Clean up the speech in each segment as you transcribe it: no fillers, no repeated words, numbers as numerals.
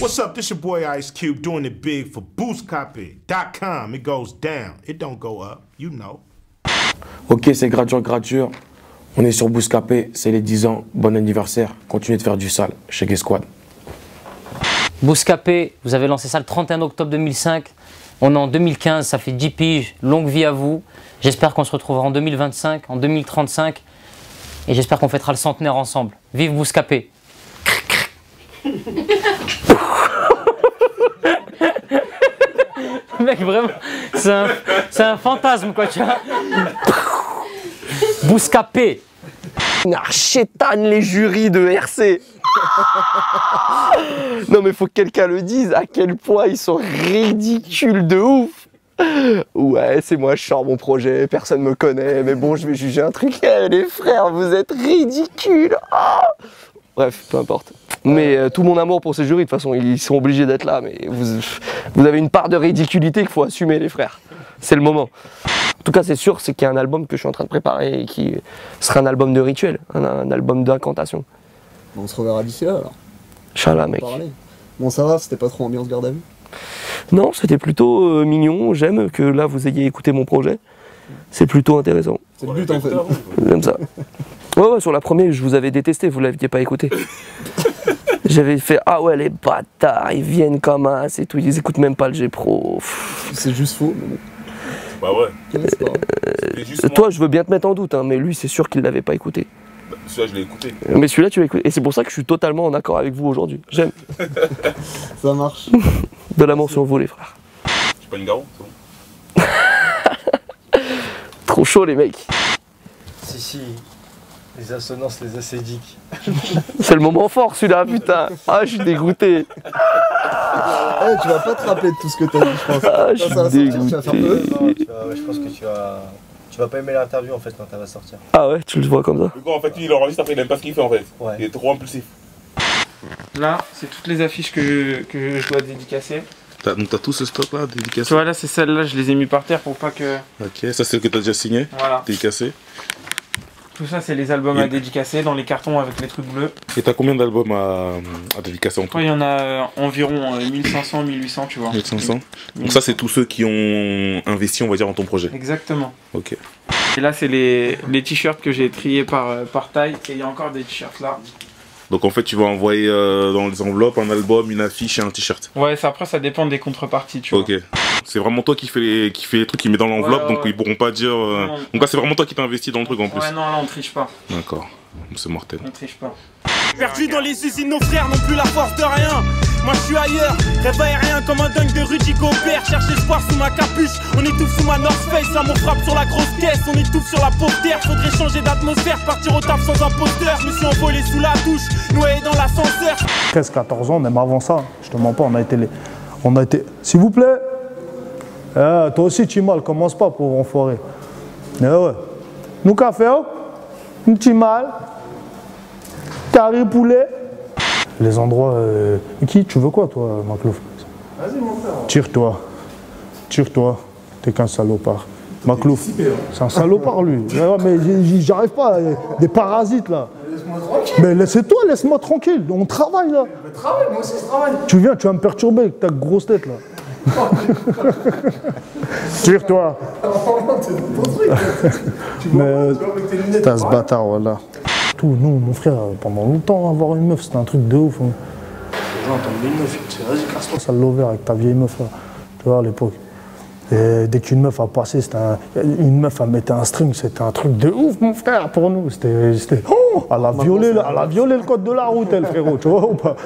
What's up? This your boy Ice Cube doing it big for BoostCopy.com. It goes down. It don't go up. You know. Ok, c'est gradure. On est sur BoostCopy. C'est les 10 ans. Bon anniversaire. Continuez de faire du sale chez Gay Squad. BoostCopy, vous avez lancé ça le 31 octobre 2005. On est en 2015. Ça fait 10 piges. Longue vie à vous. J'espère qu'on se retrouvera en 2025, en 2035. Et j'espère qu'on fêtera le centenaire ensemble. Vive BoostCopy. Mec, vraiment, c'est un fantasme, quoi, tu vois. BoostCopy. Ah, chétane les jurys de RC. Non, mais faut que quelqu'un le dise, à quel point ils sont ridicules de ouf. Ouais, c'est moi, je sors mon projet, personne me connaît, mais bon, je vais juger un truc. Eh, les frères, vous êtes ridicules. Ah. Bref, peu importe. Mais tout mon amour pour ces jurys, de toute façon, ils sont obligés d'être là. Mais vous avez une part de ridiculité qu'il faut assumer, les frères. C'est le moment. En tout cas, c'est sûr, c'est qu'il y a un album que je suis en train de préparer et qui sera un album de rituel, un album d'incantation. Bon, on se reverra d'ici là, alors. Inch'Allah, mec. Bon, ça va, c'était pas trop ambiance garde à vue? Non, c'était plutôt mignon. J'aime que là, vous ayez écouté mon projet. C'est plutôt intéressant. C'est le but, en fait. J'aime ça. Ouais, sur la première, je vous avais détesté, vous l'aviez pas écouté. J'avais fait « Ah ouais, les bâtards, ils viennent comme as et tout, ils écoutent même pas le G-Pro. » C'est juste faux, mais bon. Bah ouais. Toi, je veux bien te mettre en doute, hein, mais lui, c'est sûr qu'il l'avait pas écouté. Bah, celui-là, je l'ai écouté. Mais celui-là, tu l'as écouté. Et c'est pour ça que je suis totalement en accord avec vous aujourd'hui. J'aime. Ça marche. De l'amour sur vous, les frères. J'ai pas une garou, c'est bon. Trop chaud, les mecs. Si, si. Les assonances, les acédiques. C'est le moment fort celui-là, putain. Ah, je suis dégoûté. Hey, tu vas pas te rappeler de tout ce que t'as dit, je pense. Ah, je suis dégoûté. Je pense que tu vas pas aimer l'interview en fait quand elle va sortir. Ah ouais, tu le vois comme ça. En fait, lui, il enregistre après, il aime pas ce qu'il fait en fait. Ouais. Il est trop impulsif. Là, c'est toutes les affiches que je dois dédicacer. Donc t'as tout ce stock là, dédicacé? Tu vois là, c'est celle-là, je les ai mis par terre pour pas que... Ok, ça c'est celle que t'as déjà signé. Voilà. Dédicacé. Tout ça, c'est les albums à dédicacer dans les cartons avec les trucs bleus. Et t'as combien d'albums à dédicacer en tout? Il y en a environ 1500, 1800, tu vois. 1500. Donc ça, c'est tous ceux qui ont investi, on va dire, dans ton projet. Exactement. Ok. Et là, c'est les t-shirts que j'ai triés par taille. Et il y a encore des t-shirts là. Donc en fait, tu vas envoyer dans les enveloppes un album, une affiche et un t-shirt. Ouais, ça, après, ça dépend des contreparties, tu vois. Ok. C'est vraiment toi qui fais les trucs, qui met dans l'enveloppe, ouais. Donc ils pourront pas dire... Donc là, c'est vraiment toi qui t'investis dans le truc en plus. Ouais, non, là, on triche pas. D'accord. C'est mortel. On triche pas. Perdu dans les usines, nos frères n'ont plus la force de rien. Moi, je suis ailleurs. Rêve aérien comme un dingue de Rudy Gobert. Cherche espoir sous ma capuche. On étouffe sous ma North Face. L'amour frappe sur la grosse caisse. On étouffe sur la pauvre terre. Faudrait changer d'atmosphère. Partir au taf sans imposteur. Je me suis envolé sous la douche. Noyé dans l'ascenseur. 13-14 ans, même avant ça. Je te mens pas, on a été... S'il vous plaît. Toi aussi, tu mal. Commence pas, pauvre enfoiré. Eh ouais. Nous, café, nous, tu mal. Carré poulet. Les endroits... Qui? Tu veux quoi, toi, Maclouf? Vas-y, mon frère. Tire-toi. Tire-toi. T'es qu'un salopard. Maclouf, c'est un salopard, lui. Mais j'arrive pas. Des parasites, là. Laisse-moi tranquille. Mais laissez-toi, laisse-moi tranquille. On travaille, là. Mais travaille, moi aussi, je travaille. Tu viens, tu vas me perturber avec ta grosse tête, là. Tire-toi. Mais t'as ce bâtard, voilà. Nous, mon frère, pendant longtemps, avoir une meuf, c'était un truc de ouf. Hein. Ça l'over avec ta vieille meuf, là. Tu vois, à l'époque. Dès qu'une meuf a passé, c'était une meuf a mettait un string, c'était un truc de ouf, mon frère, pour nous. C'était... Oh, elle a violé le code de la route, elle, frérot, tu vois ou pas?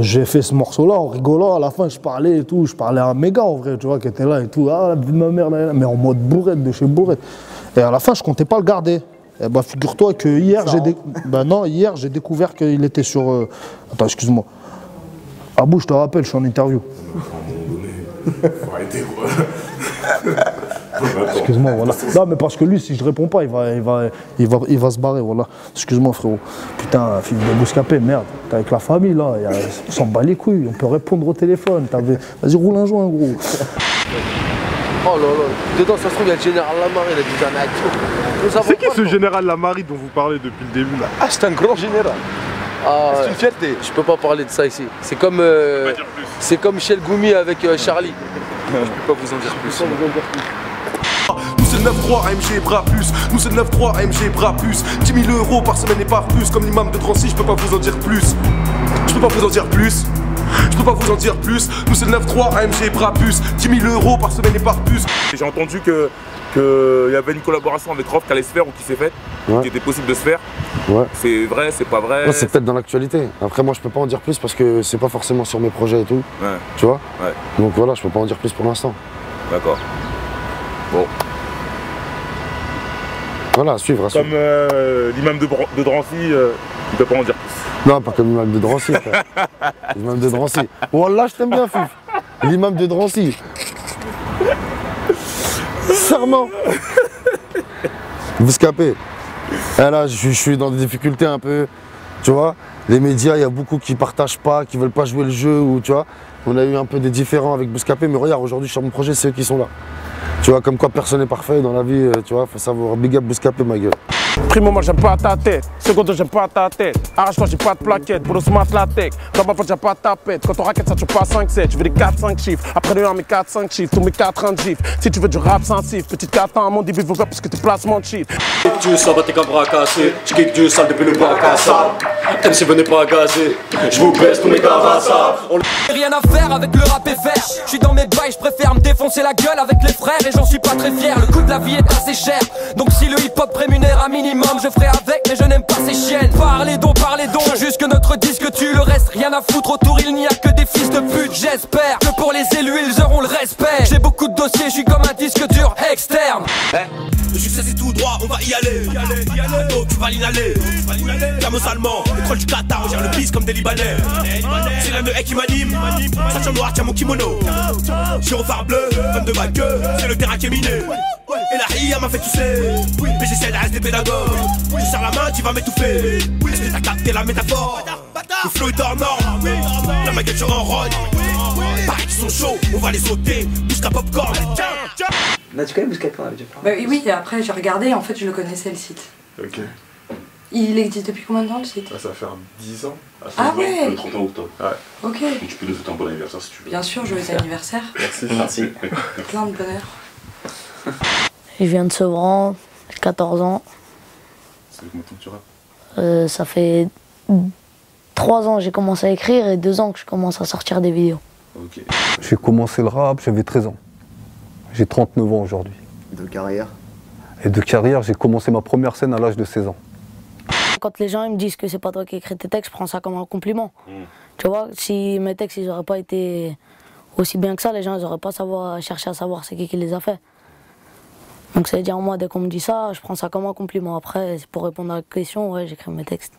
J'ai fait ce morceau-là en rigolant, à la fin, je parlais et tout. Je parlais à un méga, en vrai, tu vois, qui était là et tout. Ah, la vie de ma mère, là, là. Mais en mode bourrette, de chez bourrette. Et à la fin, je comptais pas le garder. Eh ben, figure-toi que hier, j'ai découvert qu'il était sur... Attends, excuse-moi. Abou, je te rappelle, je suis en interview. Faut arrêter, quoi. Excuse-moi, voilà. Non, mais parce que lui, si je réponds pas, il va se barrer, voilà. Excuse-moi, frérot. Putain, fils de Bouscapé, merde. T'es avec la famille, là. On s'en bat les couilles. On peut répondre au téléphone. Vas-y, roule un joint, gros. Oh là là, dedans ça se trouve il y a le général Lamari, il a dit un acte. C'est qui ce général Lamari dont vous parlez depuis le début là? Ah, c'est un grand général. Ah, c'est une fierté. Je peux pas parler de ça ici. C'est comme, Michel Goumi avec Charlie. Je peux pas vous en dire plus. Nous c'est 9-3 AMG Brabus. Nous c'est 9-3 AMG Brabus. 10 000 euros par semaine et par plus. Comme l'imam de Drancy, je peux pas vous en dire plus. Je peux pas vous en dire plus. Je peux pas vous en dire plus. Nous c'est 9-3 AMG Brabus. 10 000 euros par semaine et par plus. J'ai entendu qu'il y avait une collaboration avec Rof qui allait se faire ou qui s'est faite, ouais. Qui était possible de se faire. Ouais. C'est vrai, c'est pas vrai. C'est peut-être dans l'actualité. Après moi je peux pas en dire plus parce que c'est pas forcément sur mes projets et tout. Ouais. Tu vois, ouais. Donc voilà, je peux pas en dire plus pour l'instant. D'accord. Bon. Voilà, à suivre, à suivre. Comme l'imam de Drancy, il peut pas en dire plus. Non, pas comme l'imam de Drancy. L'imam de Drancy. Wallah, je t'aime bien, Fuf. L'imam de Drancy. Serment. Vous scapez. Là, je suis dans des difficultés un peu, tu vois. Les médias, il y a beaucoup qui partagent pas, qui veulent pas jouer le jeu, ou tu vois. On a eu un peu des différends avec Bouscapé, mais regarde, aujourd'hui sur mon projet, c'est eux qui sont là. Tu vois, comme quoi personne n'est parfait dans la vie, tu vois, faut savoir big up Bouscapé, ma gueule. Primo, moi j'aime pas ta tête, secondo, j'aime pas ta tête. Arrache-toi, j'ai pas de plaquette, pour le smart la tech. Dans ma poche, j'ai pas de tapette. Quand on raquette ça, tu pas 5-7, je veux des 4-5 chiffres. Après le 1, mes 4-5 chiffres, tous mes 4-1 chiffres. Si tu veux du rap sensif, petite 4-1, mon début, vous verrez parce que tes placements de chiffres. J'ai kick du sale, t'es qu'un bras cassé. J'ai kick du sale depuis le bac à sable. MC, venez pas gazer, je vous baisse tous mes cavassas. Rien à faire avec le rap et faire. Je suis dans mes bails, je préfère me défoncer la gueule avec les frères. Et j'en suis pas très fier, le coût de la vie est assez cher. Donc si le hip-hop rémunère un minimum, je ferai avec, mais je n'aime pas ces chiennes. Parlez donc, juste que notre disque tue le reste. Rien à foutre autour, il n'y a que des fils de pute. J'espère que pour les élus, ils auront le respect. J'ai beaucoup de dossiers, je suis comme un disque dur externe. Le succès c'est tout droit, on va y aller. Oh, tu vas l'inhaler. Comme aux Allemands, les trolls du Qatar, on gère le bis comme des Libanais. C'est la meuf qui m'anime. Sachant noir, tiens mon kimono. Gyrophare bleu, comme de ma gueule. C'est le terrain qui est miné. Et la ria m'a fait tousser. PGC, la reste des pédagogues. Je serre la main, tu vas m'étouffer. Est-ce que t'as capté la métaphore? Le flow est hors norme. La ma gueule, je renrogne. Pareil qu'ils sont chauds, on va les sauter jusqu'à popcorn. Bah tu connais Bouscapé, on avait déjà parlé. Bah oui, et après j'ai regardé et en fait je le connaissais le site. Ok. Il existe depuis combien de temps le site? Ah, ça va faire 10 ans. Ah ouais, le 30 octobre. Ouais. Ok. Et tu peux nous souhaiter un bon anniversaire si tu veux. Bien sûr, joyeux anniversaire. Merci. Merci. Plein de bonheur. Je viens de Sevran, j'ai 14 ans. Ça fait combien de temps que tu rappes? Ça fait 3 ans que j'ai commencé à écrire et 2 ans que je commence à sortir des vidéos. Ok. J'ai commencé le rap, j'avais 13 ans. J'ai 39 ans aujourd'hui. De carrière? Et de carrière, j'ai commencé ma première scène à l'âge de 16 ans. Quand les gens ils me disent que c'est pas toi qui écris tes textes, je prends ça comme un compliment. Mmh. Tu vois, si mes textes ils auraient pas été aussi bien que ça, les gens ils auraient pas cherché à savoir c'est qui les a fait. Donc ça veut dire moi, dès qu'on me dit ça, je prends ça comme un compliment. Après, pour répondre à la question, ouais, j'écris mes textes.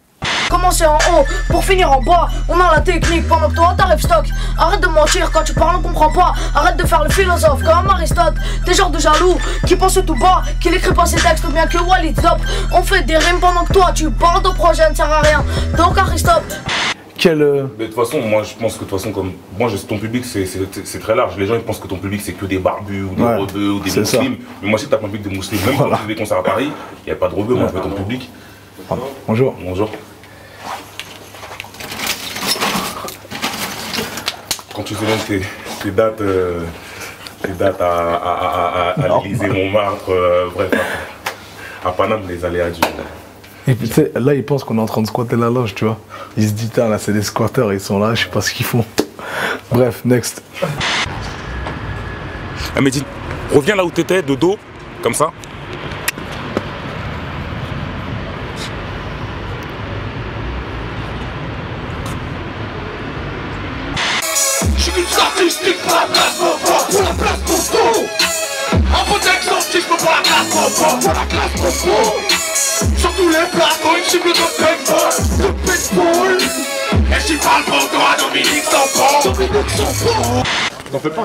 Commencer en haut pour finir en bas, on a la technique pendant que toi t'arrives stock. Arrête de mentir, quand tu parles on comprend pas. Arrête de faire le philosophe comme Aristote. T'es genre de jaloux qui pense tout bas, qui n'écrit pas ses textes ou bien que Walid Zop. On fait des rimes pendant que toi tu parles de projet, ne sert à rien. Donc Aristote. Mais de toute façon, moi je pense que de toute façon, comme moi, ton public c'est très large. Les gens ils pensent que ton public c'est que des barbus ou des rebeux ou des muslims. Mais moi si t'as un public de muslims, même quand tu fais des concerts à Paris, y a pas de rebeux. Moi je veux ton public. Bonjour. Bonjour. Quand tu fais tes dates à l'Élysée, Montmartre, bref, à Paname, les aléas du... Et puis tu sais, là ils pensent qu'on est en train de squatter la loge, tu vois. Ils se disent, là c'est des squatteurs, ils sont là, je sais pas ce qu'ils font. Bref, next. Ah, mais dis, reviens là où t'étais, de dos, comme ça. Sur tous les plateaux, une cible de paintball. Et j'y parle pour toi, Dominique Sambon. Dominique Sambon. T'en fais pas.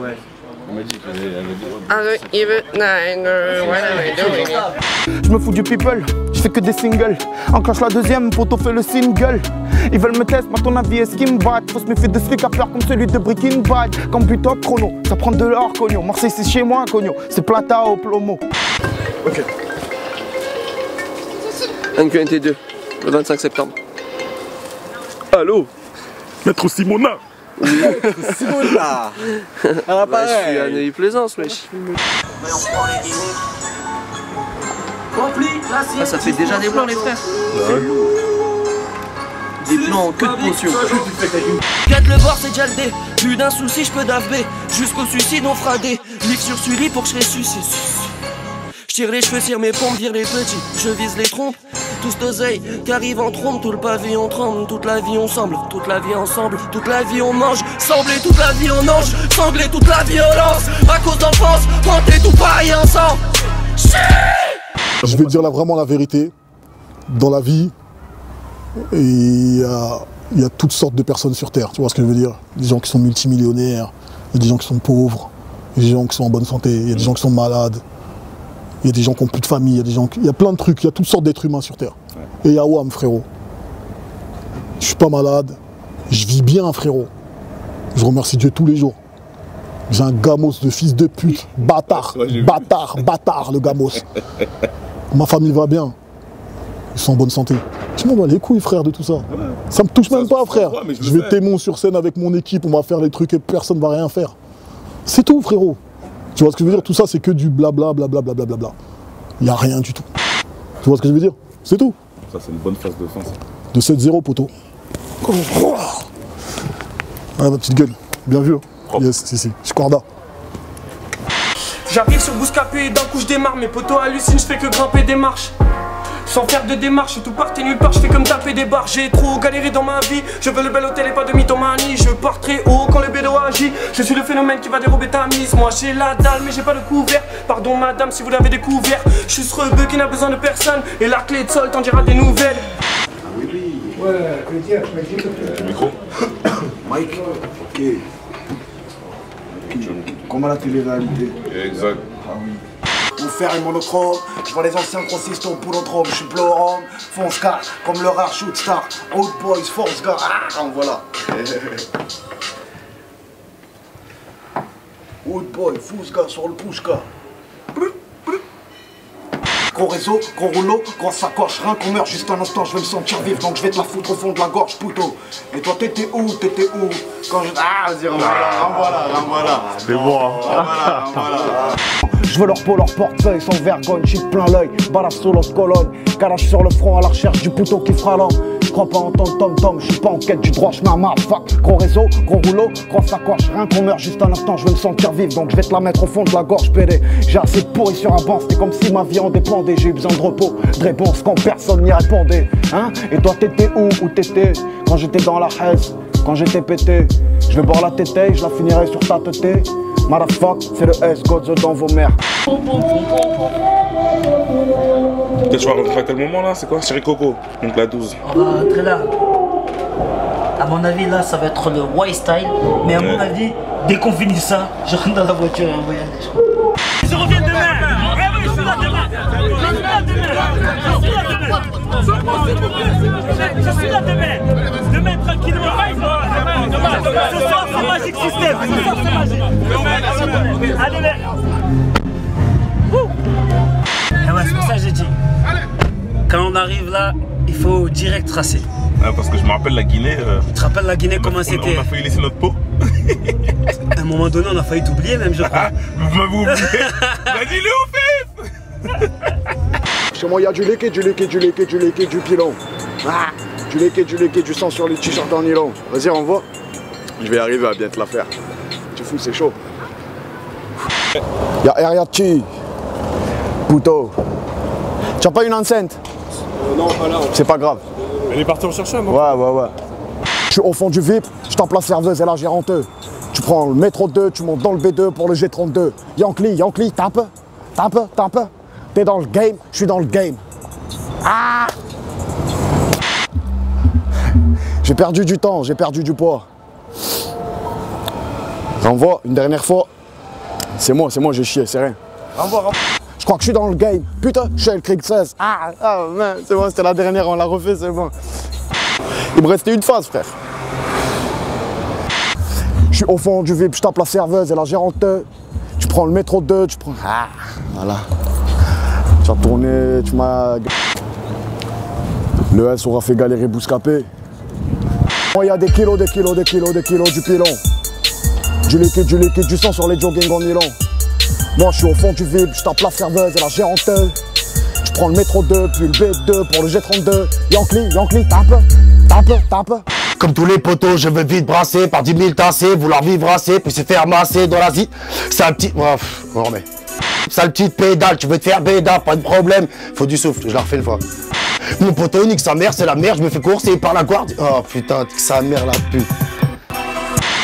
Ouais. Je me fous du people, je fais que des singles. Enclenche la deuxième, poteau fait le single. Ils veulent me tester, mais ton avis est ce qui me bat. Faut se méfier de ce qui a peur comme celui de Breaking Bad. Comme plutôt chrono, ça prend de l'or, cognon. Marseille c'est chez moi, cognon, c'est plata au plomo. Ok. NQNT2, le 25 septembre. Allô Maître Simona. Maître Simona. Ah, bah, je suis à Neuilly-Plaisance, wesh. Ah, ça fait déjà des blancs, les frères. Des plans que de potions. Regarde le voir, c'est déjà le dé. Plus d'un souci, je peux daver. Jusqu'au suicide, on fera des livres sur Sully pour que je ressuscite. Je tire les cheveux, tire mes pompes, vire les petits. Je vise les trompes. Tous d'oseille qui arrive en trompe. Tout le pavillon tremble. Toute la vie, on semble. Toute la vie, ensemble. Toute la vie, on mange. Sembler toute la vie, on ange. Sangler toute la violence. À cause d'enfance, planter tout pareil ensemble. Je vais dire là vraiment la vérité. Dans la vie, il y a toutes sortes de personnes sur Terre, tu vois ce que je veux dire? Des gens qui sont multimillionnaires, des gens qui sont pauvres, des gens qui sont en bonne santé, il y a des gens qui sont malades, il y a des gens qui n'ont plus de famille, il y a plein de trucs, il y a toutes sortes d'êtres humains sur Terre. Ouais. Et Yawam, frérot, je suis pas malade, je vis bien, frérot. Je remercie Dieu tous les jours. J'ai un gamos de fils de pute, bâtard, ouais, bâtard, bâtard, le gamos. Ma famille va bien, ils sont en bonne santé. Je m'en bats les couilles, frère, de tout ça. Ouais. Ça me touche ça, même pas, frère. Moi, je vais témoin sur scène avec mon équipe, on va faire les trucs et personne va rien faire. C'est tout, frérot. Tu vois ce que je veux dire? Tout ça, c'est que du blabla, blabla, blabla, blabla. Il n'y a rien du tout. Tu vois ce que je veux dire? C'est tout. Ça, c'est une bonne phase de fin, ça. De 7-0, poteau. Oh. Ah, ma petite gueule. Bien vu. Hein. Yes, si, si. Je corda. J'arrive sur Bouscapé et d'un coup, je démarre. Mes poteaux hallucinent, je fais que grimper des marches. Sans faire de démarche, tout part et nulle part, je fais comme taper des barres. J'ai trop galéré dans ma vie, je veux le bel hôtel et pas de mythomanie. Je pars très haut quand le bédo agit, je suis le phénomène qui va dérober ta mise. Moi j'ai la dalle mais j'ai pas le couvert, pardon madame si vous l'avez découvert. Je suis ce rebeu qui n'a besoin de personne, et la clé de sol t'en dira des nouvelles. Ah oui, ouais, le micro. Mike, ok. Comment la télé-réalité. Exact. Ah oui. Faire une monochrome, je vois les anciens consistants pour notre homme, je suis blorhomme, fonce car comme le rare shoot star, old boys, force gars, ah voilà. Old boy, fonce gars sur le push gars. Gros réseau, gros rouleau, gros sacoche, rien qu'on meurt juste un instant, je vais me sentir vivre, donc je vais te la foutre au fond de la gorge, puto. Et toi t'étais où quand je... Ah vas-y, voilà. C'est bon. Je veux leur peau, leur portefeuille, sans vergogne, je suis plein l'œil, balafre sur l'autre colonne, calage sur le front à la recherche du poteau qui fera l'homme. Je crois pas en tant que tom-tom, je suis pas en quête du droit, je mets ma fuck. Gros réseau, gros rouleau, gros sacoche, rien qu'on meurt juste un instant, je vais me sentir vivre, donc je vais te la mettre au fond de la gorge, pédé. J'ai assez de pourri sur un banc, c'était comme si ma vie en dépendait, j'ai eu besoin de repos, de réponse quand personne n'y répondait. Hein? Et toi t'étais où t'étais? Quand j'étais dans la haise, quand j'étais pété, je vais boire la tétée, je la finirai sur ta tétée. Motherfuck, c'est le S, Godzo dans vos mères. Peut-être tu vas rentrer à tel moment là, c'est quoi? Chéri Coco, donc la 12. On va rentrer là. À mon avis, là, ça va être le white style. Mais à mon avis, dès qu'on finit ça, je rentre dans la voiture et on va y aller. Je reviens demain. Je suis là demain. Demain, tranquillement. Ce soir, c'est Magic System. Ce soir, c'est Magic. Allez, mec. Ah ouais, c'est pour ça que j'ai dit. Quand on arrive là, il faut direct tracer. Ah, parce que je me rappelle la Guinée. Tu te rappelles la Guinée comment c'était? On a failli laisser notre peau. À un moment donné, on a failli t'oublier même, je crois. Vous m'avez oublié. La Guinée, au chez moi, il y a du lait, du pilon. Ah, du sang sur les t-shirts en nylon. Vas-y, on voit. Je vais arriver à bien te la faire. Tu fous, c'est chaud. Il y a Ariachi. Puto. Tu n'as pas une enceinte? Non, pas là. C'est pas grave. Elle est partie en chercher, moi. Ouais. Je suis au fond du VIP, je t'en place serveuse et la gérante. Tu prends le métro 2, tu montes dans le B2 pour le G32. Yankli, tape. T'es dans le game, je suis dans le game. Ah! J'ai perdu du temps, j'ai perdu du poids. Renvoie, une dernière fois. C'est moi, j'ai chié, c'est rien. Renvoie. Je crois que je suis dans le game. Putain, je suis à le Creek 16. Ah, c'est bon, c'était la dernière, on l'a refait, c'est bon. Il me restait une phase, frère. Je suis au fond du VIP, je tape la serveuse et la gérante. Tu prends le métro 2, tu prends... Ah, voilà. Tu as tourné, tu m'as... Le S aura fait galérer Bouscapé. Il y a des kilos du pilon. Du liquide, du sang sur les jogging en nylon. Moi je suis au fond du vide, je tape la ferveuse et la géanteuse. Je prends le métro 2, puis le B2 pour le G32. Yankli, tape. Comme tous les potos, je veux vite brasser, par 10 000 tasser, vouloir vivre assez, puis se faire masser dans la zite. Sale petite... Bref, on remet. Sale petite pédale, tu veux te faire béda, pas de problème. Faut du souffle, je la refais une fois. Mon poteau nique sa mère, c'est la merde, je me fais courser par la garde. Oh putain, sa mère la pute.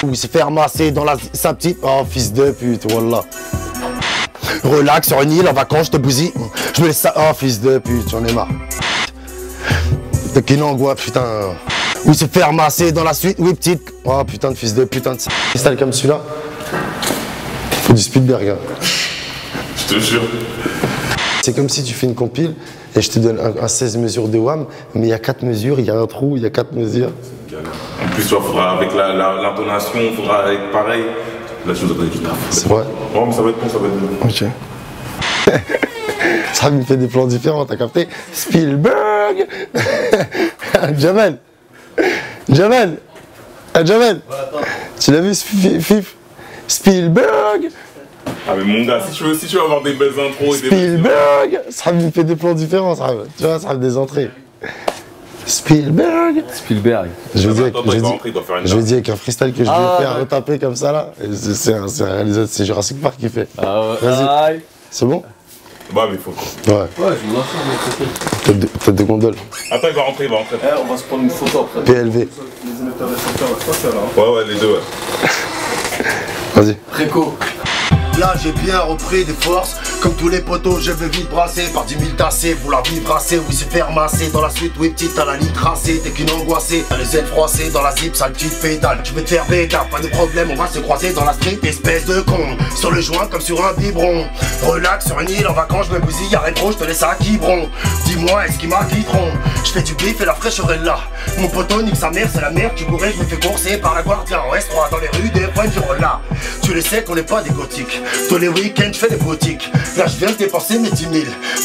Ou se faire masser dans la... sa petite... Oh fils de pute, wallah. Relax sur une île en vacances, je te bousille. Je me laisse ça. Oh fils de pute, j'en ai marre. T'es qu'une angoisse, putain. Ou se faire masser dans la suite, oui petite. Oh putain de fils de putain de. Et sale comme celui-là. Faut du Spielberg. Hein. Je te jure. C'est comme si tu fais une compile et je te donne un 16 mesures de WAM, mais il y a 4 mesures, il y a un trou, il y a 4 mesures. En plus, il faudra avec l'intonation, il faudra être pareil. Là, je vous donne du taf. C'est vrai. Non, mais ça va être bon, ça va être bon. Ok. Ça me fait des plans différents, t'as capté? Spielberg. Jamel, tu l'as vu, Fif? Spielberg. Ah mais mon gars, si tu veux avoir des belles intros et des... Spielberg. Ça me fait des plans différents, ça. Tu vois, ça me fait des entrées. Spielberg. Je dis avec un freestyle que je vais faire retaper comme ça là. C'est Jurassic Park qui fait. Ah ouais. C'est bon? Bah mais faut. Ouais, je me lance sur mes côtés. Tête de gondole. Attends, il va rentrer. Eh, on va se prendre une photo après. PLV. Les émetteurs des secteurs, je crois que c'est là. Ouais, les deux, ouais. Vas-y. Préco. Là j'ai bien repris des forces. Comme tous les potos, je veux vite brasser, par 10 000 tasser, vouloir vivre assez, oui se faire masser. Dans la suite, oui petite, à la ligne tracée, t'es qu'une angoissée, t'as les ailes froissées, dans la zip, sale petite pédale. Je vais te faire béda, pas de problème, on va se croiser dans la street, espèce de con. Sur le joint comme sur un biberon. Relax sur une île en vacances, je me bousille, y'a rétro, je te laisse à Quiberon. Dis-moi, est-ce qu'ils m'acquitteront? Je fais du bif et la fraîcheur est là. Mon poteau nique sa mère, c'est la merde, tu bourrais, je me fais courser par la guardia en S3, dans les rues des points du Rolla. Tu le sais qu'on n'est pas des gothiques. Tous les week-ends, je fais des boutiques. Là je viens de dépenser mes 10 000.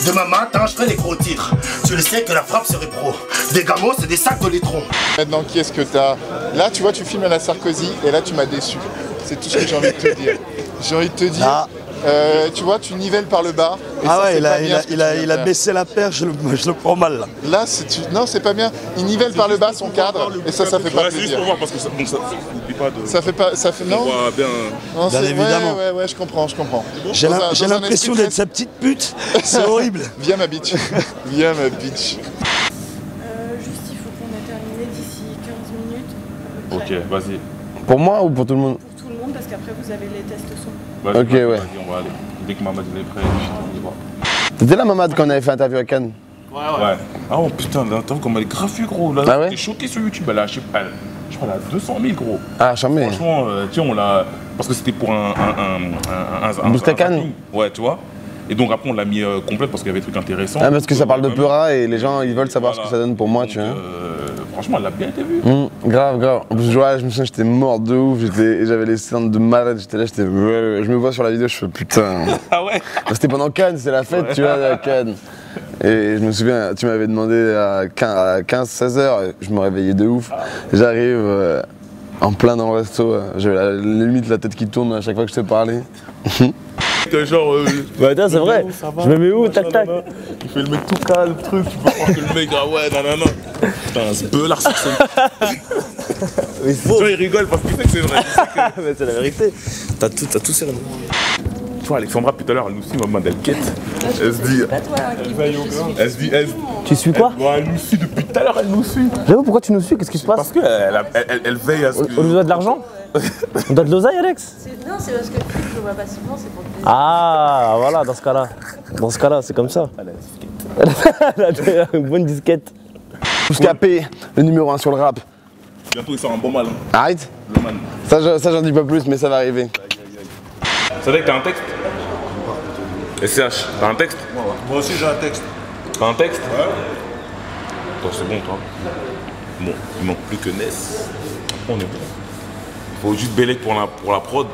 Demain matin je ferai des gros titres. Tu le sais que la frappe serait pro. Des gamos c'est des sacs de litrons. Maintenant qui est-ce que t'as? Là tu vois tu filmes à la Sarkozy et là tu m'as déçu. C'est tout ce que j'ai envie de te dire. J'ai envie de te dire, tu vois tu nivelles par le bas. Et ah ça, ouais il a baissé la paire, je le prends mal là. Là non c'est pas bien, il nivelle par le bas son cadre et ça fait pas plaisir. Pour voir parce que ça, bon, ça fait non. On voit bien. Non, bien évidemment. Ouais, je comprends. J'ai l'impression d'être sa petite pute, c'est horrible. Viens ma bitch. Juste il faut qu'on ait terminé d'ici 15 minutes. Ok, vas-y. Pour moi ou pour tout le monde? Pour tout le monde parce qu'après vous avez les tests son. Bah, ok, ouais. On va aller. Dès que Mamad est prêt, on y va. C'était la Mamad qu'on avait fait interview à Cannes? Ouais. Ah oh putain, l'interview comme elle est graffée gros. Là, ah ouais? T'es choqué sur YouTube, elle a acheté. Je crois qu'elle a 200 000 gros. Ah, jamais. Franchement, tiens, on l'a. Parce que c'était pour un Boost à Cannes. Ouais, tu vois. Et donc après, on l'a mis complète parce qu'il y avait des trucs intéressants. Ah, parce que ça parle de Peura et les gens, ils veulent savoir voilà. Ce que ça donne pour moi, donc, tu vois. Franchement, elle a bien été vue. Grave. En plus, je me souviens, j'étais mort de ouf. J'avais les scènes de malade. J'étais là, j'étais. Je me vois sur la vidéo, je fais putain. Ah ouais? C'était pendant Cannes, c'est la fête, ouais. Tu vois, à Cannes. Et je me souviens, tu m'avais demandé à 15-16h, je me réveillais de ouf. J'arrive en plein dans le resto, j'avais limite la tête qui tourne à chaque fois que je te parlais. Genre. Bah, tiens, c'est vrai, je me mets où, tac-tac. Il fait le mec tout calme, truc, tu peux croire que le mec, ah ouais, nanana. Putain, c'est peu l'art sur scène. Mais c'est faux. Il rigole parce qu'il sait que c'est vrai. Mais c'est la vérité. T'as tout serré. Alexandra, tout à l'heure, elle nous suit, maman d'Elquette. Elle se dit. Elle se dit. Tu suis quoi? Elle nous suit depuis tout à l'heure, elle nous suit. J'avoue, pourquoi tu nous suis? Qu'est-ce qui se passe? Parce qu'elle veille à ce que. On lui doit de l'argent? On doit de l'oseille, Alex? Non, c'est parce que je le vois pas souvent, c'est pour plaisir. Ah, voilà, dans ce cas-là. Dans ce cas-là, c'est comme ça. Elle a une bonne disquette. Bouscapé, le numéro 1 sur le rap. Bientôt, il sort un bon mal. Arrête. Ça, j'en dis pas plus, mais ça va arriver. Ça veut dire que t'as un texte? SCH, t'as un texte? Moi aussi j'ai un texte. T'as un texte? Ouais. Attends, c'est bon toi. Bon, il manque plus que Ness. On est bon. Faut juste Bélec pour la prod.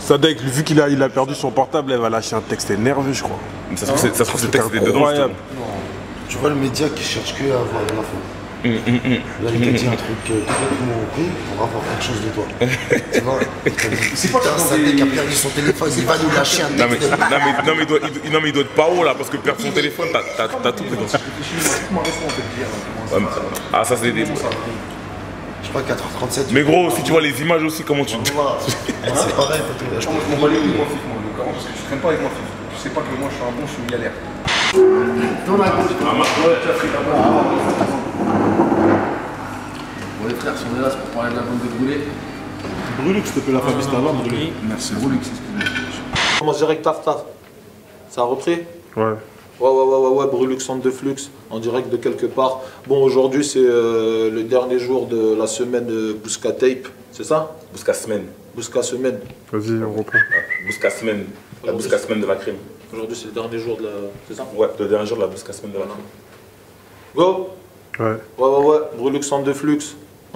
Ça veut dire que vu qu'il a perdu son portable, elle va lâcher un texte énervé je crois. Mais ça se trouve c'est le texte des dedans. tu vois le média qui cherche que à avoir une info. Là, il t'a dit un truc complètement con pour avoir quelque chose de toi. Tu vois, c'est pas un sale qui a perdu son téléphone, il va nous lâcher un texte. Non, mais il doit être pas haut là parce que perdre son téléphone, t'as tout dedans. Ah, ça, c'est des. Je crois 4h37. Mais gros, si tu vois les images aussi, comment tu. C'est pareil, t'as tout. On va aller où moi, localement, parce que tu traînes pas avec moi, tu sais pas que moi je suis un bon, je suis galère. Dans la gauche, tu as pris ta bonne. Les frères sont là pour parler de la bande de Brûlé. Brûlé, je te peux la famille d'avant, Brûlé. Merci, Brûlé, c'est ce que je commence direct, taf. Ça a repris? Ouais. Ouais, Brûlé, centre de flux, en direct de quelque part. Bon, aujourd'hui, c'est le dernier jour de la semaine Bousca Tape, c'est ça? Bousca Semaine. Bousca Semaine. Vas-y, on reprend. Bousca Semaine. La Bousca Semaine de Vakrim. Aujourd'hui, c'est le dernier jour de la. C'est ça? Ouais, le dernier jour de la Bousca Semaine de Vakrim. Go! Ouais. Ouais, Brûlé, centre de flux.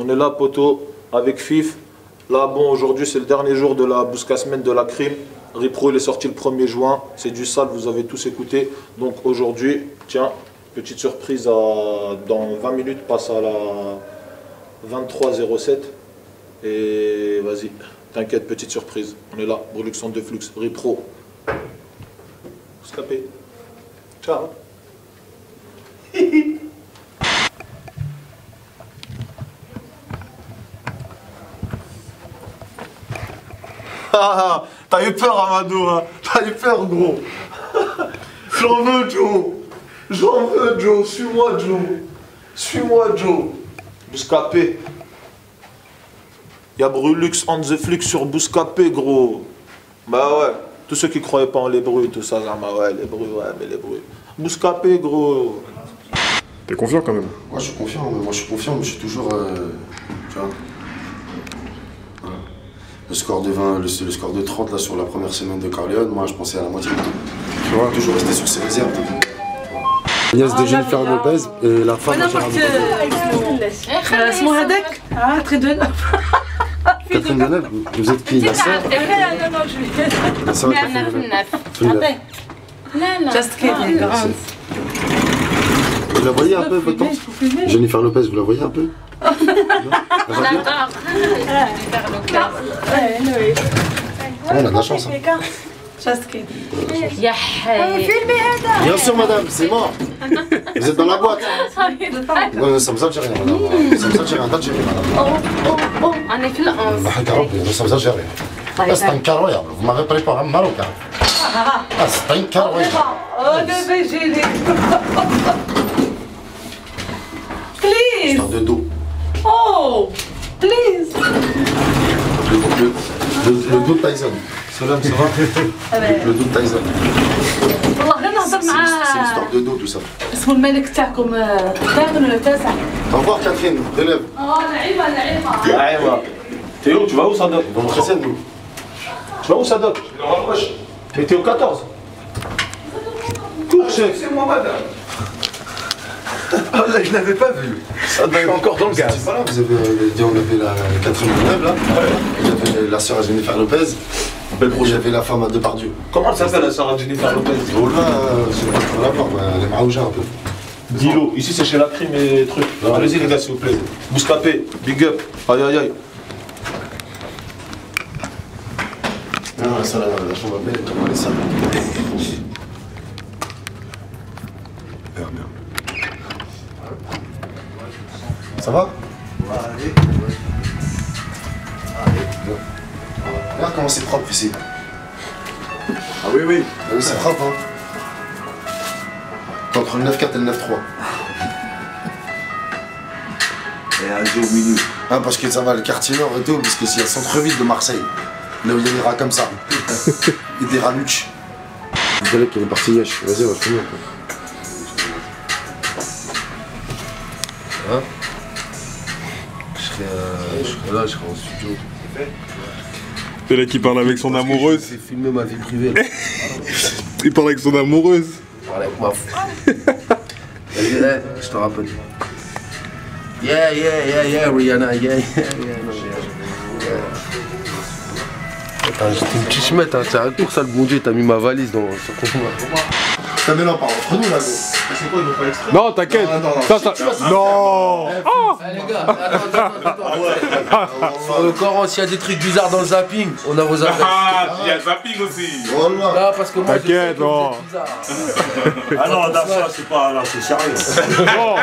On est là, poteau, avec Fif. Là, bon, aujourd'hui, c'est le dernier jour de la Bousca Semaine de la crime. Ripro, il est sorti le 1er juin. C'est du sale, vous avez tous écouté. Donc aujourd'hui, tiens, petite surprise, dans 20 minutes, passe à la 23h07. Et vas-y, t'inquiète, petite surprise. On est là, Brûlé, centre de flux, Ripro. Bouscapé. Ciao. Ah, t'as eu peur, Amado, hein. T'as eu peur, gros. J'en veux, Joe. J'en veux, Joe. Suis-moi, Joe. Suis-moi, Joe. Bousca P. Y'a Brûlux and the Flux sur Bousca P, gros. Bah ouais. Tous ceux qui croyaient pas en les bruits, tout ça, genre, bah ouais, les bruits, ouais, mais les bruits. Bousca P, gros. T'es confiant quand même? Ouais, je suis confiant. Moi, je suis confiant, mais je suis toujours. Tu vois. Le score de 20, le score de 30 là, sur la première semaine de Corleone, moi je pensais à la moitié. Tu vois, toujours rester sur ses réserves. Agnès de Jennifer Lopez et la femme de Gérard Lopez. Catherine Deneuve, vous êtes qui? La sœur? La sœur de Catherine Deneuve. Just kidding, grave. Vous la voyez un peu, votre tante? Jennifer Lopez, vous la voyez un peu? D'accord. On a de la chance. Bien sûr, madame, c'est mort. Vous êtes dans la boîte. Non, ça me semble que j'ai rien, madame. Ça me semble que j'ai rien. Oh, on est là. Nous sommes algériens. C'est incroyable. Vous m'avez préparé un marocain. C'est incroyable. On devait gêner. Please. Histoire de dos. Oh, please. Le dos de Tyson. Salam, ça va? Le dos de Tyson. C'est une histoire de dos, tout ça. C'est le mec comme Au revoir, Catherine, de neuf. Oh, Naïma. Théo, tu vas où, Sadok? Dans le 13e, nous. Tu vas où, Sadok? Je me rapproche. Mais t'es au 14. Cours, chef. C'est moi, madame. Ah là, je l'avais pas vu. Ça doit être encore dans le gaz. Voilà, vous avez dit, on avait la Catherine Deneuve là. Ouais. J'avais la sœur à Jennifer Lopez. Bel projet. J'avais la femme à Depardieu. Comment ça s'appelle la sœur à Jennifer Lopez? Oh là, je ne peux pas la voir, elle est marouja un peu. Dilo, ici c'est chez la crime et truc. Allez-y les gars, s'il vous plaît. Bouscapé, big up. Aïe. Ah, ça, la chambre à belle, comment elle est sale. Ça va? Ouais, allez. Regarde comment c'est propre ici. Ah oui. Ah oui, c'est propre, hein. T'es entre le 9-4 et le 9-3. Et un deux au milieu. Ah, parce que ça va, le quartier nord et tout, parce que c'est le centre-ville de Marseille. Là où il y a des rats comme ça. Et des rats luches. Vous allez qu'il est parti, yesh. Vas-y, on va finir. Hein? Je serai en studio. C'est là qu'il parle avec son amoureuse. J'ai filmé ma vie privée. Il parle avec son amoureuse. Il parle avec ma femme. Je te rappelle. Yeah, Rihanna, yeah. J'étais une petite chemette, hein. C'est un cours, ça, le bon Dieu, t'as mis ma valise dans. T'as mis l'en par entre nous, là, gros. C'est quoi, ils vont pas l'extraire? Non, t'inquiète. Non. Ah les gars, attends. Coran, s'il y a des trucs bizarres dans le zapping, on a vos affaires. Ah, il y a le zapping aussi. Voilà. T'inquiète, non. Ah non, Darsa, c'est pas là, c'est sérieux. Non.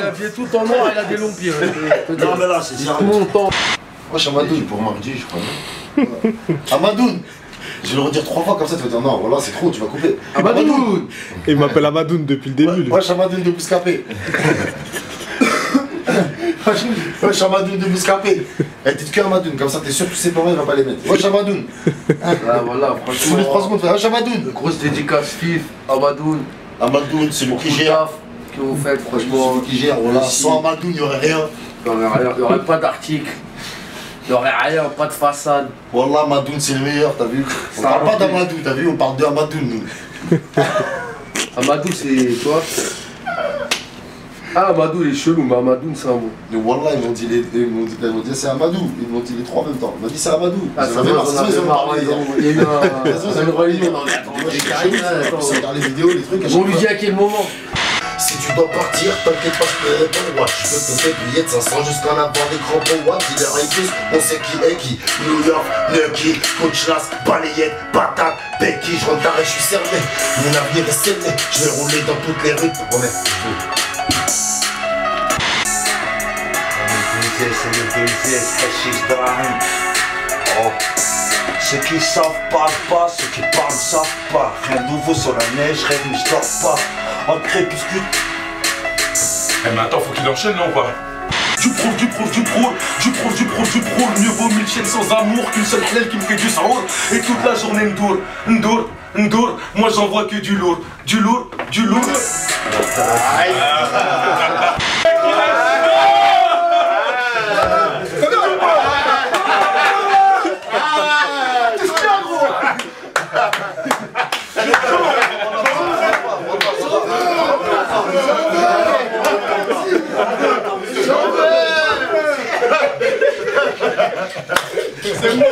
Elle a bien tout en noir, elle a des longs pieds. Non, mais là, c'est sérieux. Moi, je suis Amadoune pour mardi, je crois. Amadoune. Je vais le redire 3 fois comme ça, tu vas dire non, voilà, c'est trop, tu vas couper. Amadoune. Et il m'appelle Amadoune depuis le début. Moi, je suis Amadoune de Bouscapé. Moi, je suis Amadoune de Bouscapé. Eh, t'es que Amadoune, comme ça, t'es sûr que tous ces parents, il va pas les mettre. Moi, je suis Amadoune. Ah, voilà, franchement. Tous les 3 secondes, frère, je suis Amadoune. Grosse dédicace, FIF, Amadoune. Amadoune, c'est lui qui gère. Que vous faites, franchement. C'est lui qui gère, voilà. Sans Amadoune, il n'y aurait rien. Il n'y aurait pas d'article. Il n'y aurait rien, pas de façade. Wallah, Amadoune c'est le meilleur, t'as vu? On parle pas d'Amadoune, t'as vu? On parle de Amadoune, nous. Amadoune c'est toi? Ah, Amadoune il est chelou, mais Amadoune c'est un mot. Mais Wallah, ils m'ont dit, c'est Amadoune. Ils m'ont dit les 3 en même temps. Ils m'ont dit c'est Amadoune. Ah, ça fait marre. Il y a eu une religion. On regarde les vidéos, les trucs. On lui dit à quel moment? Si tu dois partir, t'inquiète pas, je paierai ton watch. Je peux compter billets de 500 jusqu'à l'avoir des crampons watts. Il est réglé, on sait qui est qui. New York, Nucky, Coachlas, Balayette, Patate, Becky. Je rentre d'arrêt, je suis cerné. Mon avenir est cerné. Je vais rouler dans toutes les rues. Pour remettre. C'est le baiser, c'est dans la rue. Ceux qui savent parlent pas, ceux qui parlent savent pas. Rien de nouveau sur la neige, rêve mais je dors pas. En crépuscule. Eh mais attends, faut qu'il enchaîne là ou pas? Tu prouves, tu prouves, tu prouves, tu prouves, tu prouves, tu prouves. Mieux vaut 1000 chaînes sans amour qu'une seule clé qui me fait du sang. Et toute la journée m'dour, m'dour, m'dour. Moi j'envoie que du lourd, du lourd, du lourd. Aïe. C'est moi.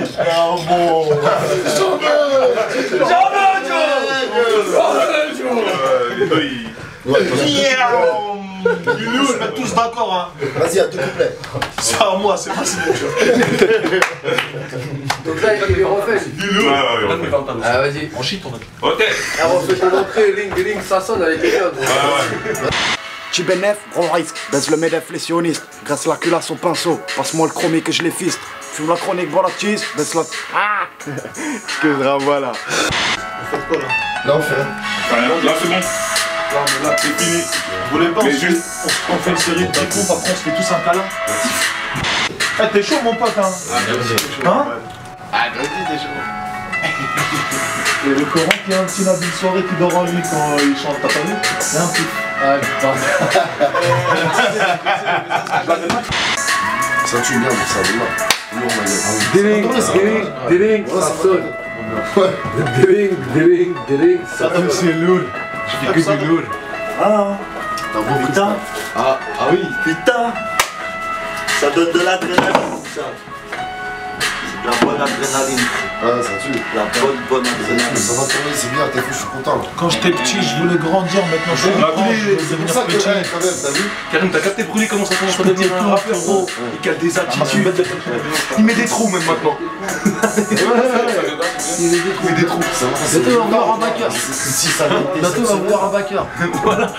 Non, bon. J'en veux, on est tous d'accord, hein. Vas-y, à tout complet. Ça, à moi, c'est facile. Donc là, il refait. Ah, vas-y. On chie, ton mec. Ok. On se fait l'entrée, Link, ça sonne avec les autres. Ouais. Chibenef, gros risque, baisse le MEDEF, les sionistes, graisse la culasse au pinceau, passe-moi le chromé que je les fiste, fume la chronique, bois la cheese, baisse la... Ah que drama là. On fait quoi là? Là on fait là c'est bon. Là mais là c'est fini. Vous voulez pas mais juste, on fait une série de petits coups, après on se fait tous un câlin. Eh hey, t'es chaud mon pote hein? Ah bien sûr. Hein? Ah bien sûr t'es chaud. Et le Coran qui a un petit nabine soirée qui dort en lui quand il chante, t'as pas vu? C'est un petit... Ah putain. Ça tue bien pour ça, délink, délink, délink, ça sonne. Délink, délink, délink, ça sonne. C'est lourd. Je fais que du lourd. Ah, putain. Ah oui, putain. Ça donne de l'adrénaline, ça. La bonne adrénaline. Ouais, ça tue. La bonne adrénaline. Ça va tourner, c'est bien, t'es fou, je suis content. Quand j'étais petit, je voulais grandir, maintenant je suis grand, je voulais devenir petit. C'est ça que t'as vu? Karim, t'as capté brûler comment ça commence à devenir un rappeur, gros. Il cale des attitudes. Il met des trous, même maintenant. Il met des trous. Bientôt, il va vouloir un backer. Bientôt, il va vouloir un backer. Voilà.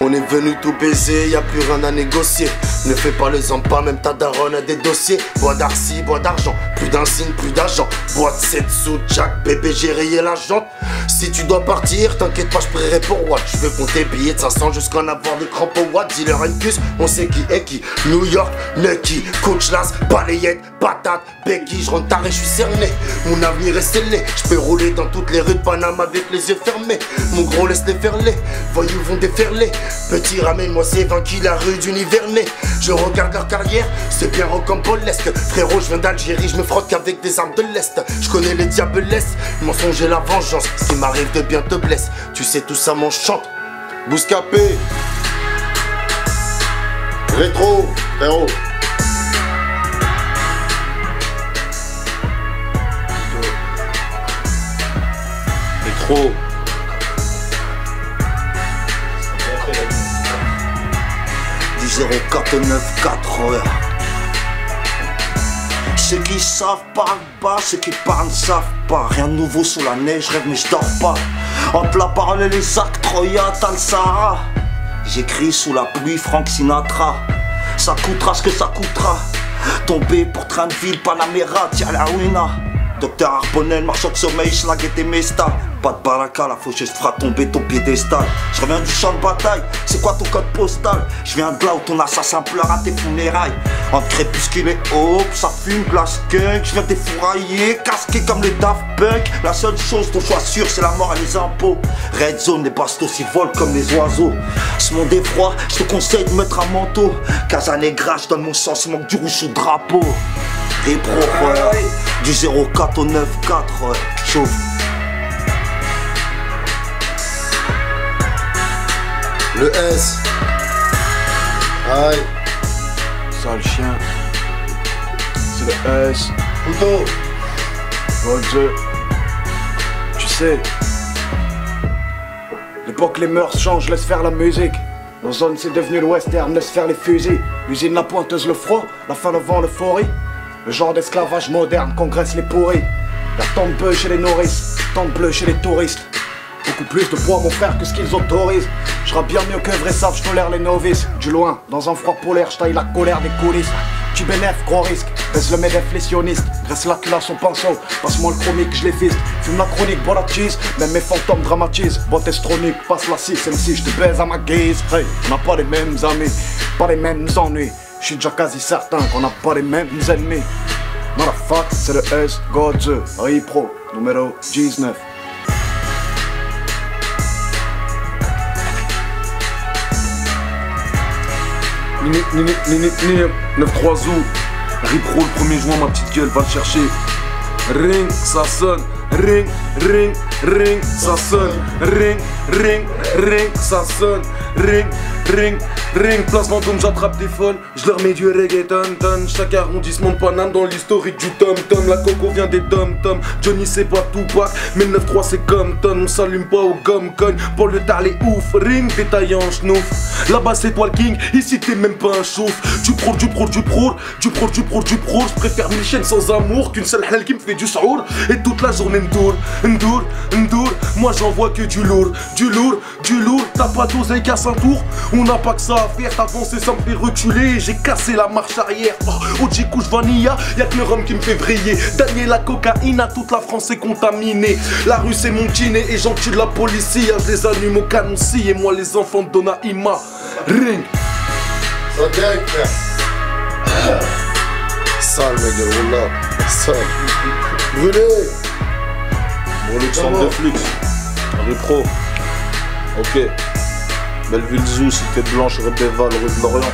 On est venu tout baiser, y'a plus rien à négocier. Ne fais pas les empâts, même ta daronne a des dossiers. Bois d'arci, bois d'argent, plus d'un signe, plus d'argent. Bois de 7 sous, Jack, bébé, j'ai rayé la jante. Si tu dois partir, t'inquiète pas, je prierai pour Watt. Je veux compter billets de 500 jusqu'à en avoir des crampes au Watt. Dealer and Cus, on sait qui est qui. New York, Nucky, Coachlas, Balayette, Patate, Becky. Je rentre taré, je suis cerné. Mon avenir est scellé. Je peux rouler dans toutes les rues de Panama avec les yeux fermés. Mon gros, laisse-les faire les. Voyous vont déferler. Petit, ramène-moi ces 20 qui la rue du Nivernais. Je regarde leur carrière, c'est bien rocambolesque. Frérot, je viens d'Algérie, je me frotte qu'avec des armes de l'Est. Je connais les diablesses, mensonge et la vengeance. Ce qui m'arrive de bien te blesse. Tu sais, tout ça m'enchante. Bouscapé, rétro, frérot. Rétro. 04 9 80. Ceux qui savent parlent pas, ceux qui parlent savent pas. Rien de nouveau sous la neige, rêve mais je dors pas. Entre la parole et les actes, Troya, Tal Sahara. J'écris sous la pluie, Frank Sinatra. Ça coûtera ce que ça coûtera. Tombé pour train de ville, Panamera, tiens la ruina. Docteur Arbonnel, marchand de sommeil, schlag et mesta. Pas de baraka, la faucheuse fera tomber ton piédestal. Je reviens du champ de bataille, c'est quoi ton code postal? Je viens de là où ton assassin pleure à tes funérailles. Entre crépuscule et aube, ça fume, glace skunk. Je viens défourailler, casqué comme les Daft Punk. La seule chose dont je sois sûr, c'est la mort et les impôts. Red Zone, les bastos, ils volent comme les oiseaux. Ce monde est froid, je te conseille de mettre un manteau. Casanegra, je donne mon sens, il manque du rouge au drapeau. Des bros, ouais. Du 04 au 9-4, chauffe. Le S. Aïe. Sale chien. C'est le S. Couteau. Bon Dieu. Tu sais, l'époque, les mœurs changent, laisse faire la musique. Nos zones, c'est devenu le western, laisse faire les fusils. L'usine, la pointeuse, le froid, la fin, le vent, l'euphorie. Le genre d'esclavage moderne congresse les pourris. La tente bleue chez les nourrices, tente bleue chez les touristes. Beaucoup plus de bois mon frère que ce qu'ils autorisent. Je rappe bien mieux que vrai savent, je tolère les novices. Du loin, dans un froid polaire, je taille la colère des coulisses. Tu bénéfices, gros risque, baisse le MEDEF, les sionistes. Graisse l'Atlas, son pinceau, passe-moi le chromique, je les fiste. Fume la chronique, bois la cheese, même mes fantômes dramatisent. Boîte estronique, passe la 6, MC, je te baise à ma guise. Hey, on n'a pas les mêmes amis, pas les mêmes ennuis. Je suis déjà quasi certain qu'on n'a pas les mêmes ennemis. Motherfuck, c'est le S, Godze, Ripro, numéro 19. Nini, 9-3 zou. Ripro, le 1er juin, ma petite gueule, va le chercher. Ring, ça sonne. Ring, ring, ring, ça sonne. Ring, ring, ring, ça sonne. Ring, ring, ring, place Vendôme, j'attrape des folles. Je leur mets du reggaeton, ton. Chaque arrondissement de Paname dans l'historique du tom-tom. La coco vient des dom-tom. Johnny c'est pas Tupac, mais 9-3 c'est Compton. On s'allume pas au gomme-cogne. Pour le tard les ouf, ring, détaillé en schnouf. Là-bas c'est toi le king, ici t'es même pas un chouf. Du pro, du pro, du pro, du pro, du pro, du pro. Je préfère mes chaînes sans amour qu'une seule hell qui me fait du saour. Et toute la journée m'dour, m'dour, m'dour. Moi j'envoie que du lourd, du lourd, du lourd. T'as pas d'oseille qu'à Saint-Tour, on n'a pas que ça à faire, t'avancer ça me fait reculer, j'ai cassé la marche arrière. Oh, OG couche vanilla, y'a que le rhum qui me fait vriller. Danier la cocaïne, à toute la France est contaminée. La rue c'est mon dîner et j'encule la police, je les allume au canon et moi les enfants de Donaïma. Ring. Ça gagne frère. Sale nègre, wallah. Sale. Brûlé. Brûlé, centre de flux. Repro. Ok. Belleville Zou, Cité Blanche, rue Béval, rue de l'Orient.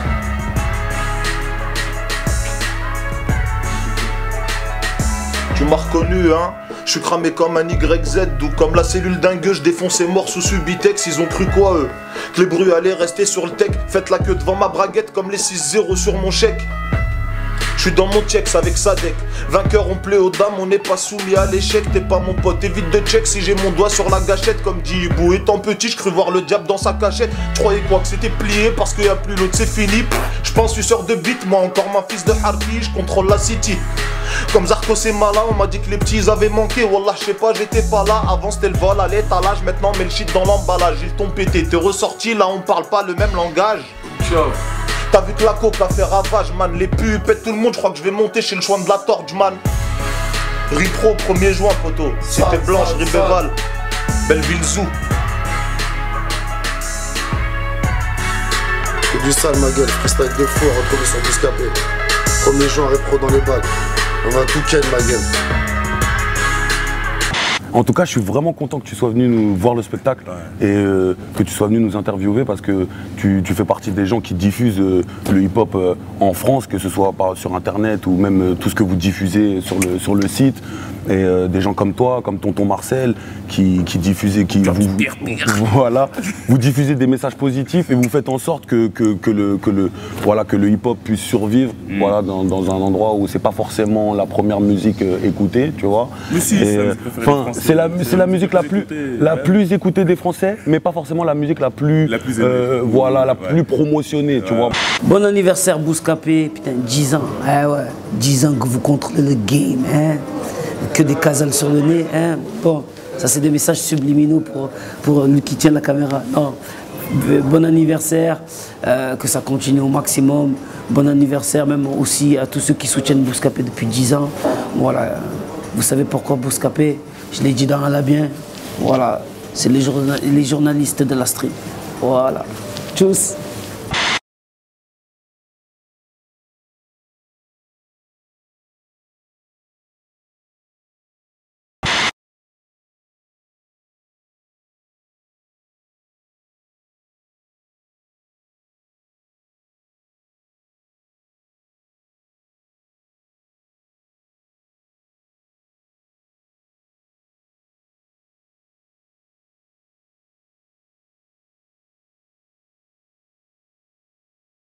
Tu m'as reconnu, hein? Je suis cramé comme un YZ, d'où comme la cellule d'un gueux, je défonce ces morts sous Subitex, ils ont cru quoi eux? Que les bruits allaient rester sur le tech, faites la queue devant ma braguette comme les 6-0 sur mon chèque. Je suis dans mon checks avec Sadek. Vainqueur, on plaît aux dames, on n'est pas soumis à l'échec. T'es pas mon pote, évite de check si j'ai mon doigt sur la gâchette. Comme dit Hibou, étant petit, je crus voir le diable dans sa cachette. Je croyais quoi que c'était plié parce qu'il y a plus l'autre, c'est Philippe. Je pense suceur de beat, moi encore ma fils de Hardy, je contrôle la city. Comme Zarco c'est malin, on m'a dit que les petits ils avaient manqué. Wallah, je sais pas, j'étais pas là. Avant c'était le vol à l'étalage, maintenant mets le shit dans l'emballage. Ils t'ont pété, t'es ressorti, là on parle pas le même langage. Ciao. T'as vu que la coke a fait ravage, man. Les pupettes, tout le monde, je crois que je vais monter chez le chouan de la torde, man. Ripro, 1er juin, poteau. Cité Blanche, Ribéval, Belleville Zou. C'est du sale, ma gueule. Freestyle de fou, retrouvé son discapé. 1er juin, Ripro dans les bagues. On va tout ken, ma gueule. En tout cas, je suis vraiment content que tu sois venu nous voir le spectacle et que tu sois venu nous interviewer parce que tu fais partie des gens qui diffusent le hip-hop en France, que ce soit sur internet ou même tout ce que vous diffusez sur le site. Et des gens comme toi, comme Tonton Marcel, qui diffusez, voilà, vous diffusez des messages positifs et vous faites en sorte que le hip-hop puisse survivre, voilà, dans un endroit où c'est pas forcément la première musique écoutée, tu vois. Mais si, C'est la musique la plus écoutée des Français, mais pas forcément la musique la plus voilà, la plus promotionnée, tu vois. Bon anniversaire Bouscapé, putain, 10 ans. Ah ouais, 10 ans que vous contrôlez le game, hein. Que des casals sur le nez, hein. Bon, ça c'est des messages subliminaux pour lui qui tient la caméra. Non. Bon anniversaire, que ça continue au maximum. Bon anniversaire même aussi à tous ceux qui soutiennent Bouscapé depuis 10 ans. Voilà, vous savez pourquoi Bouscapé, je l'ai dit dans Alabien. Voilà, c'est les journalistes de la street. Voilà, tchuss.